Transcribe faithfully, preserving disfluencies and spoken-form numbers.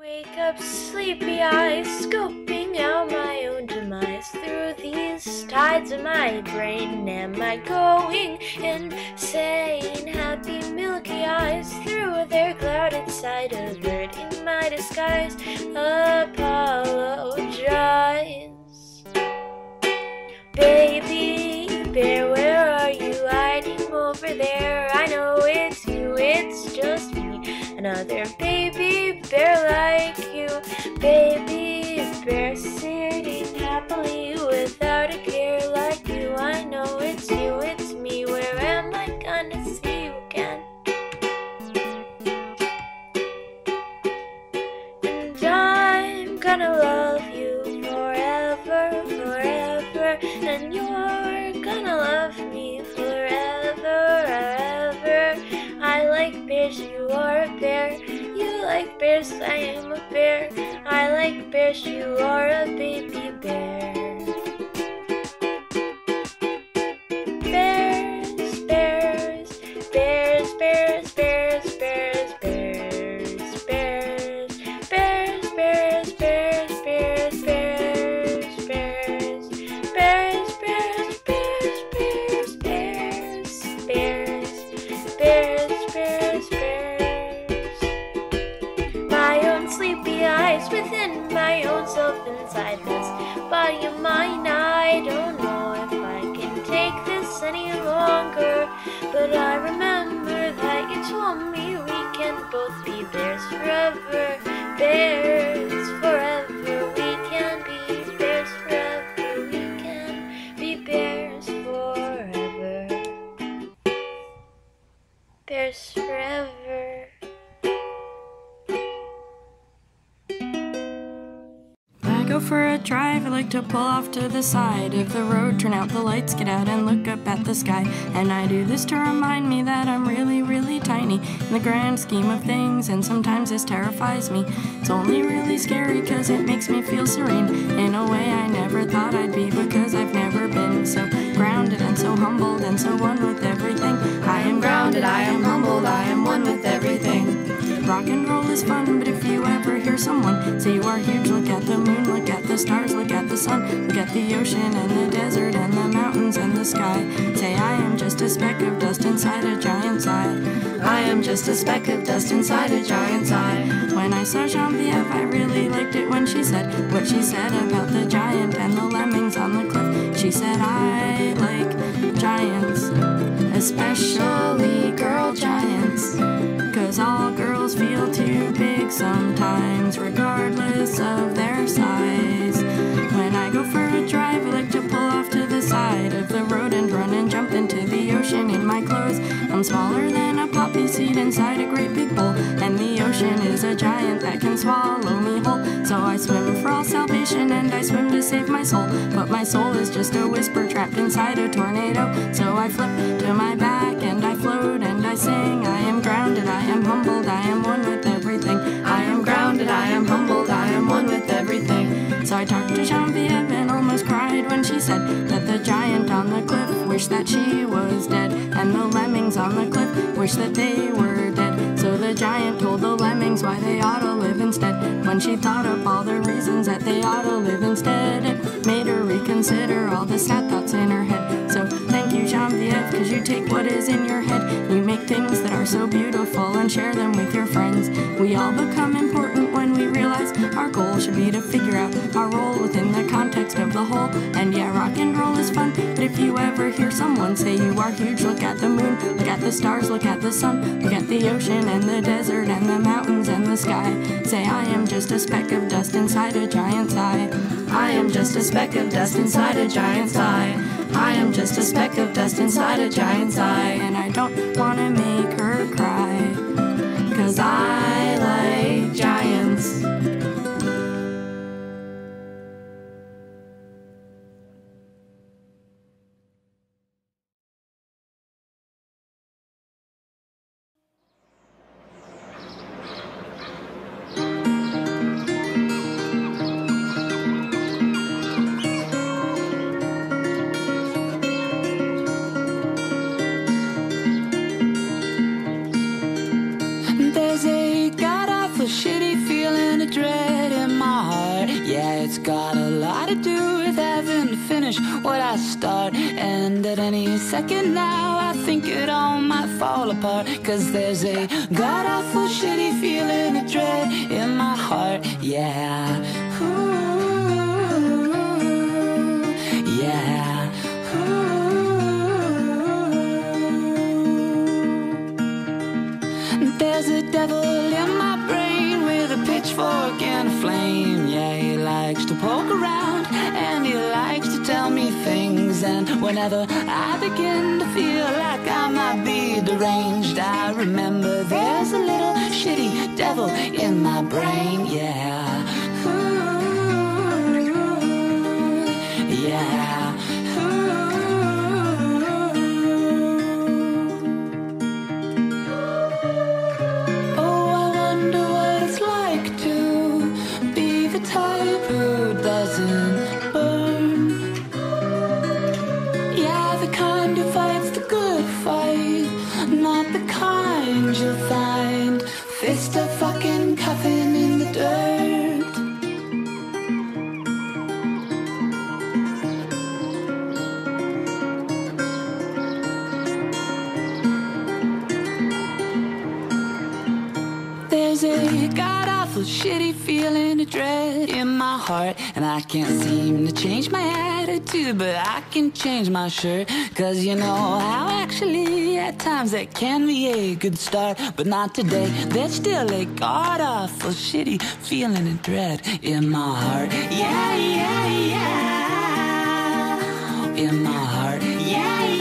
Wake up sleepy eyes, scoping out my own demise. Through these tides of my brain, am I going insane? Happy milky eyes, through their clouded sight, a bird in my disguise apologize. Baby bear, where are you hiding over there? I know it's you, it's just me, another baby bear like you. Baby bear sitting happily without a care like you. I know it's you, it's me, where am I gonna see you again? And I'm gonna love you forever, forever, and you're gonna love me forever, ever. I like bears, you are a bear. You like bears, I am a bear. I like bears, you are a baby bear. Bears, bears, bears, bears, bears, bears, bears, bears, bears, bears, bears, bears, bears, bears, bears, bears, bears, bears, bears, bears, bears, bears, bears. Sleepy eyes within my own self, inside this body of mine. I don't know if I can take this any longer, but I remember that you told me we can both be bears forever. Bears forever, we can be bears forever. We can be bears forever. Bears forever. Go for a drive, I like to pull off to the side of the road, turn out the lights, get out and look up at the sky. And I do this to remind me that I'm really, really tiny in the grand scheme of things, and sometimes this terrifies me. It's only really scary cause it makes me feel serene in a way I never thought I'd be, because I've never been so grounded and so humbled and so one with everything. I am grounded, I am humbled, I am one with everything. Rock and roll is fun, but if you ever hear someone say you are huge, look at the moon, look at the stars, look at the sun, look at the ocean and the desert and the mountains and the sky. Say I am just a speck of dust inside a giant's eye. I am just a speck of dust inside a giant's eye. When I saw Geneviève, I really liked it when she said what she said about the giant and the lemmings on the cliff. She said I like giants, especially girl giants, cause all girls feel too big sometimes, regardless of their size. When I go for a drive, I like to pull off to the side of the road and run and jump into the ocean in my clothes. I'm smaller than a poppy seed inside a great big bowl, and the ocean is a giant that can swallow me whole. So I swim for all salvation and I swim to save my soul, but my soul is just a whisper trapped inside a tornado. So I flip to my back and I float and I sing. I am grounded, I am humbled, I am one with everything. I am grounded, I am humbled, I am one with everything. So I talked to Geneviève and almost cried when she said that the giant on the cliff wished that she was dead, and the lemmings on the cliff wished that they were dead. So the giant told the lemmings why they ought to live instead. When she thought up all the reasons that they ought to live instead, it made her reconsider all the sad thoughts in her head. So thank you, Geneviève, cause you take what is in your head. You make things that are so beautiful and share them with your friends. We all become important when we realize our goal should be to figure out our role within the context of the whole. And yeah, rock and roll is fun, but if you ever hear someone say you are huge, look at the moon, look at the stars, look at the sun, look at the ocean and the desert and the mountains and the sky. Say I am just a speck of dust inside a giant's eye. I am just a speck of dust inside a giant's eye. I am just a speck of dust inside a giant's eye. And I don't wanna make her cry, cause I like giants. There's a dread in my heart. Yeah, it's got a lot to do with having to finish what I start. And at any second now, I think it all might fall apart. Cause there's a god-awful shitty feeling of dread in my heart. Yeah, ooh, yeah. There's a devil in my brain with a pitchfork and a flame. Yeah, he likes to poke around and he likes to tell me things. And whenever I begin to feel like I might be deranged, I remember there's a little shitty devil in my brain. Yeah, ooh, yeah. Shitty feeling of dread in my heart. And I can't seem to change my attitude, but I can change my shirt. Cause you know how actually at times that can be a good start. But not today, there's still a god-awful shitty feeling of dread in my heart. Yeah, yeah, yeah. In my heart. Yeah, yeah.